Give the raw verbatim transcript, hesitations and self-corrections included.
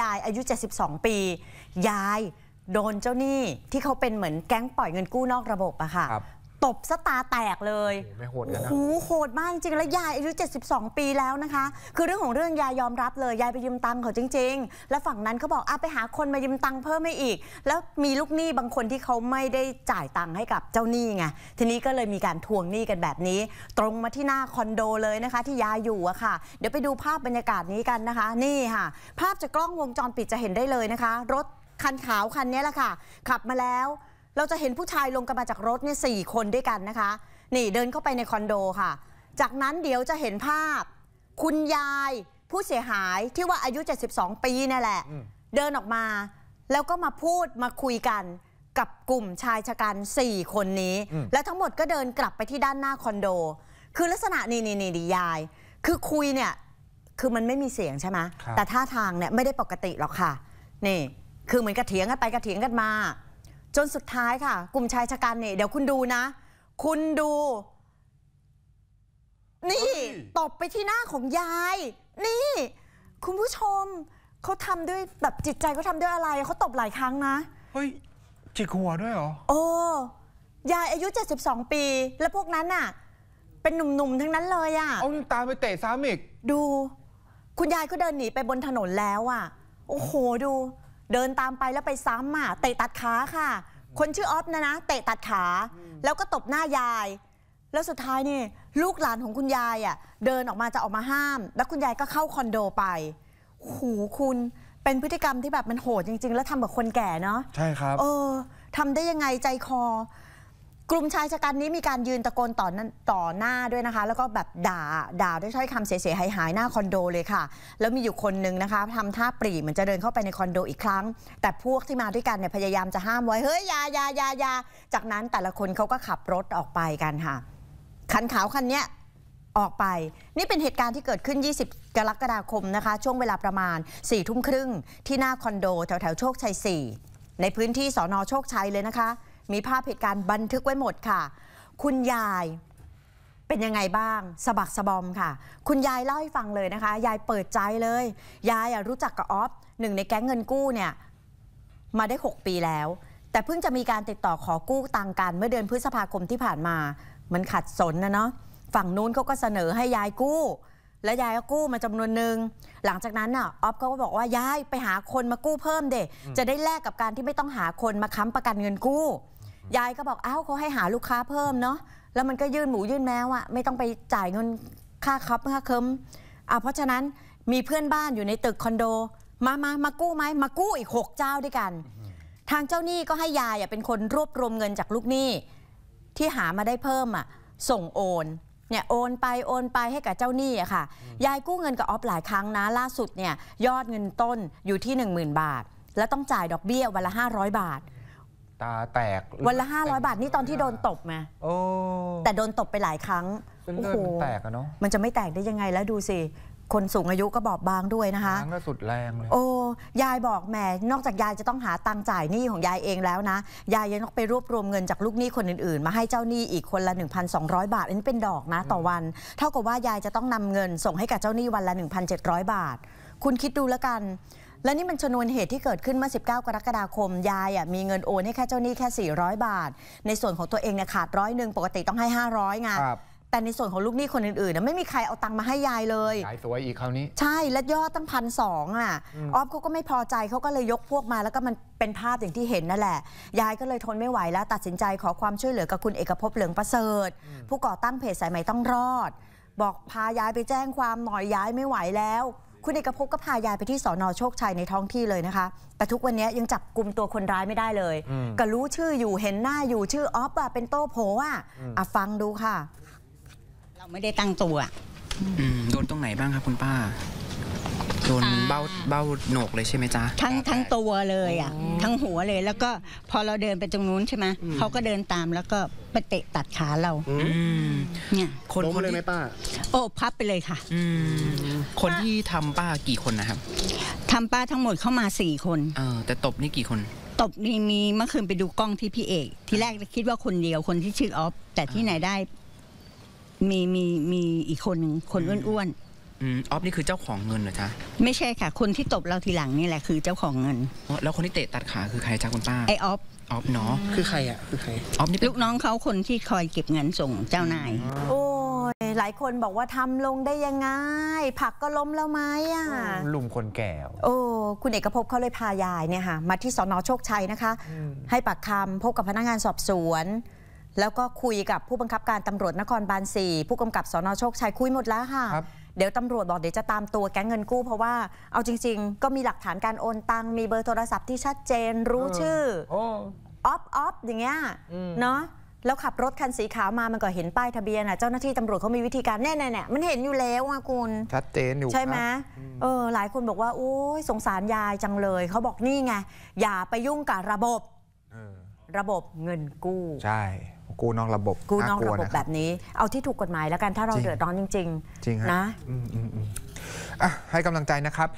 ยายอายุเจ็ดสิบสองปียายโดนเจ้าหนี้ที่เขาเป็นเหมือนแก๊งปล่อยเงินกู้นอกระบบอะค่ะตบซะตาแตกเลยโหโหดมากจริงๆแล้วยายอายุเจ็ดสิบสองปีแล้วนะคะคือเรื่องของเรื่องยายยอมรับเลยยายไปยืมตังค์เขาจริงๆแล้วฝั่งนั้นเขาบอกอ่ะไปหาคนมายืมตังค์เพิ่มให้อีกแล้วมีลูกหนี้บางคนที่เขาไม่ได้จ่ายตังค์ให้กับเจ้าหนี้ไงทีนี้ก็เลยมีการทวงหนี้กันแบบนี้ตรงมาที่หน้าคอนโดเลยนะคะที่ยายอยู่อะค่ะเดี๋ยวไปดูภาพบรรยากาศนี้กันนะคะนี่ค่ะภาพจากกล้องวงจรปิดจะเห็นได้เลยนะคะรถคันขาวคันนี้แหละค่ะขับมาแล้วเราจะเห็นผู้ชายลงกันมาจากรถเนี่ยสี่คนด้วยกันนะคะนี่เดินเข้าไปในคอนโดค่ะจากนั้นเดี๋ยวจะเห็นภาพคุณยายผู้เสียหายที่ว่าอายุเจ็ดสิบสองปีนั่นแหละเดินออกมาแล้วก็มาพูดมาคุยกันกับกลุ่มชายชะกันสี่คนนี้และทั้งหมดก็เดินกลับไปที่ด้านหน้าคอนโดคือลักษณะนี่นี่นี่ยายคือคุยเนี่ยคือมันไม่มีเสียงใช่ไหมแต่ท่าทางเนี่ยไม่ได้ปกติหรอกค่ะนี่คือเหมือนกระเถียงกันไปกระเถียงกันมาจนสุดท้ายค่ะกลุ่มชายชะกันเนี่ยเดี๋ยวคุณดูนะคุณดูนี่ตบไปที่หน้าของยายนี่คุณผู้ชมเขาทำด้วยแบบจิตใจเขาทำด้วยอะไรเขาตบหลายครั้งนะเฮ้ยจิกหัวด้วยเหรอโอ้ยายอายุเจ็ดสิบสองปีแล้วพวกนั้นน่ะเป็นหนุ่มๆทั้งนั้นเลยอ่ะเอาตามไปเตะซ้ำอีกดูคุณยายก็เดินหนีไปบนถนนแล้วอ่ะโอ้โหดูเดินตามไปแล้วไปซ้ำอ่ะเตะตัดขาค่ะคนชื่อออฟนะนะเตะตัดขาแล้วก็ตบหน้ายายแล้วสุดท้ายนี่ลูกหลานของคุณยายอ่ะเดินออกมาจะออกมาห้ามแล้วคุณยายก็เข้าคอนโดไปหูคุณเป็นพฤติกรรมที่แบบมันโหดจริงๆแล้วทำแบบคนแก่เนาะใช่ครับเออทำได้ยังไงใจคอกลุ่มชายชะกันนี้มีการยืนตะโกนต่อต่อหน้าด้วยนะคะแล้วก็แบบด่าด่าด้วยถ้อยคำเสียหายหายหน้าคอนโดเลยค่ะแล้วมีอยู่คนนึงนะคะทำท่าปรีเหมือนจะเดินเข้าไปในคอนโดอีกครั้งแต่พวกที่มาด้วยกันเนี่ยพยายามจะห้ามไว้เฮ้ยยายายายาจากนั้นแต่ละคนเขาก็ขับรถออกไปกันค่ะคันขาวคันเนี้ยออกไปนี่เป็นเหตุการณ์ที่เกิดขึ้นยี่สิบกรกฎาคมนะคะช่วงเวลาประมาณสี่ทุ่มครึ่งที่หน้าคอนโดแถวแถวโชคชัยสี่ในพื้นที่สน.โชคชัยเลยนะคะมีภาพเหตุการณ์บันทึกไว้หมดค่ะคุณยายเป็นยังไงบ้างสะบักสะบอมค่ะคุณยายเล่าให้ฟังเลยนะคะยายเปิดใจเลยยายรู้จักกับออฟหนึ่งในแก๊งเงินกู้เนี่ยมาได้หกปีแล้วแต่เพิ่งจะมีการติดต่อขอกู้ตังกันเมื่อเดือนพฤษภาคมที่ผ่านมามันขัดสนนะเนาะฝั่งนู้นเขาก็เสนอให้ยายกู้และยายก็กู้มาจำนวนหนึ่งหลังจากนั้นน่ะออฟเขาก็บอกว่ายายไปหาคนมากู้เพิ่มเด็กจะได้แลกกับการที่ไม่ต้องหาคนมาค้ำประกันเงินกู้ยายก็บอกเอ้าเขาให้หาลูกค้าเพิ่มเนาะแล้วมันก็ยื่นหมูยื่นแมวอะไม่ต้องไปจ่ายเงินค่าคับค่าเคิมอ่ะเพราะฉะนั้นมีเพื่อนบ้านอยู่ในตึกคอนโดมามามากู้ไหมมากู้อีกหกเจ้าด้วยกันทางเจ้าหนี้ก็ให้ยายเป็นคนรวบรวมเงินจากลูกหนี้ที่หามาได้เพิ่มอะส่งโอนเนี่ยโอนไปโอนไปให้กับเจ้าหนี้อะค่ะยายกู้เงินกับออฟหลายครั้งนะล่าสุดเนี่ยยอดเงินต้นอยู่ที่ หนึ่งหมื่น บาทแล้วต้องจ่ายดอกเบี้ยวันละห้าร้อยบาทตาแตกวันละห้าร้อยบาทนี่ตอนที่โดนตบมาแต่โดนตบไปหลายครั้งโอ้โหแตกอะเนาะมันจะไม่แตกได้ยังไงแล้วดูสิคนสูงอายุก็บอบบางด้วยนะคะครั้งก็สุดแรงเลยโอ้ยายบอกแหมนอกจากยายจะต้องหาตังค์จ่ายหนี้ของยายเองแล้วนะยายยังต้องไปรวบรวมเงินจากลูกหนี้คนอื่นๆมาให้เจ้าหนี้อีกคนละ หนึ่งพันสองร้อย บาทอันนี้เป็นดอกนะต่อวันเท่ากับว่ายายจะต้องนำเงินส่งให้กับเจ้าหนี้วันละ หนึ่งพันเจ็ดร้อย บาทคุณคิดดูแล้วกันและนี่มันชนวนเหตุที่เกิดขึ้นเมื่อสิบเก้ากรกฎาคมยายอ่ะมีเงินโอนให้แค่เจ้าหนี้แค่สี่ร้อยบาทในส่วนของตัวเองเนี่ยขาดร้อยหนึ่งปกติต้องให้ห้าร้อยไงแต่ในส่วนของลูกหนี้คนอื่นๆนะไม่มีใครเอาตังค์มาให้ยายเลยยายสวยอีกคราวนี้ใช่และยอดตั้งพันสองอ่ะออฟเขาก็ไม่พอใจเขาก็เลยยกพวกมาแล้วก็มันเป็นภาพอย่างที่เห็นนั่นแหละยายก็เลยทนไม่ไหวแล้วตัดสินใจขอความช่วยเหลือกับคุณเอกภพเหลืองประเสริฐผู้ก่อตั้งเพจสายใหม่ต้องรอดบอกพายายไปแจ้งความหน่อยยายไม่ไหวแล้วคุณเอกภพก็พายายไปที่สน.โชคชัยในท้องที่เลยนะคะแต่ทุกวันนี้ยังจับกลุ่มตัวคนร้ายไม่ได้เลยก็รู้ชื่ออยู่เห็นหน้าอยู่ชื่อออฟเป็นโต้โผอ่ะฟังดูค่ะเราไม่ได้ตั้งตัวโดนตรงไหนบ้างครับคุณป้าโดนเบ้าเบ้าโหนกเลยใช่ไหมจ๊ะทั้งทั้งตัวเลยอ่ะทั้งหัวเลยแล้วก็พอเราเดินไปตรงนู้นใช่ไหมเขาก็เดินตามแล้วก็ไปเตะตัดขาเราเนี่ยคนคนเลยไหมป้าโอ้พับไปเลยค่ะคนที่ทำป้ากี่คนนะครับทำป้าทั้งหมดเข้ามาสี่คนเออแต่ตบนี่กี่คนตบนี่มีเมื่อคืนไปดูกล้องที่พี่เอกที่แรกคิดว่าคนเดียวคนที่ชื่อออฟแต่ที่ไหนได้มีมีมีอีกคนหนึ่งคนอ้วนๆ ออฟนี่คือเจ้าของเงินเหรอจ๊ะไม่ใช่ค่ะคนที่ตบเราทีหลังนี่แหละคือเจ้าของเงินแล้วคนที่เตะตัดขาคือใครจ๊ะคุณป้าไอออฟออฟเนาะคือใครอ่ะคือใครออฟนี่ลูกน้องเขาคนที่คอยเก็บเงินส่งเจ้านายโอ้ยหลายคนบอกว่าทำลงได้ยังไงผักก็ล้มแล้วไหมอ่ะลุมคนแก่โอ้คุณเอกภพเขาเลยพายายเนี่ยค่ะมาที่สน.โชคชัยนะคะให้ปากคำพบกับพนักงานสอบสวนแล้วก็คุยกับผู้บังคับการตำรวจนครบาลสี่ผู้กำกับสน.โชคชัยคุยหมดแล้วค่ะเดี๋ยวตำรวจบอกเดี๋ยวจะตามตัวแก๊งเงินกู้เพราะว่าเอาจริงๆก็มีหลักฐานการโอนตังมีเบอร์โทรศัพท์ที่ชัดเจนรู้ชื่อออฟออฟอย่างเงี้ยเนาะแล้วขับรถคันสีขาวมามันก็เห็นป้ายทะเบียนอ่ะเจ้าหน้าที่ตำรวจเขามีวิธีการแน่ๆเนี่ยมันเห็นอยู่แล้วอ่ะคุณชัดเจนอยู่ใช่ไหมเออหลายคนบอกว่าโอ้ยสงสารยายจังเลยเขาบอกนี่ไงอย่าไปยุ่งกับระบบระบบเงินกู้ใช่กู้นอกระบบกู้นอกระบบแบบนี้เอาที่ถูกกฎหมายแล้วกันถ้าเราเดือดร้อนจริงๆนะอ่ะให้กำลังใจนะครับ